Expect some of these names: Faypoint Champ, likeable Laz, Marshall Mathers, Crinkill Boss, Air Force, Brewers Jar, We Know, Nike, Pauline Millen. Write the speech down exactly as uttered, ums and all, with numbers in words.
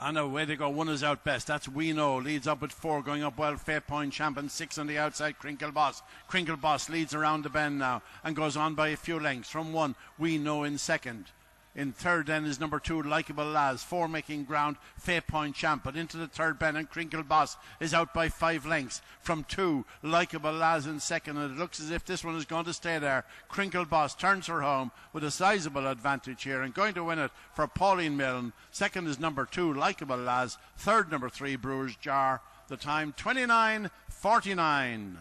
on the way they go. One is out best. That's We Know. Leads up at four, going up well. Faypoint Champ and six on the outside. Crinkill Boss. Crinkill Boss leads around the bend now and goes on by a few lengths. From one, We Know in second. In third then is number two, Likeable Laz. Four making ground, Faypoint Champ. But into the third bend, and Crinkill Boss is out by five lengths. From two, Likeable Laz in second. And it looks as if this one is going to stay there. Crinkill Boss turns her home with a sizable advantage here and going to win it for Pauline Millen. Second is number two, Likeable Laz. Third, number three, Brewers Jar. The time, twenty-nine forty-nine.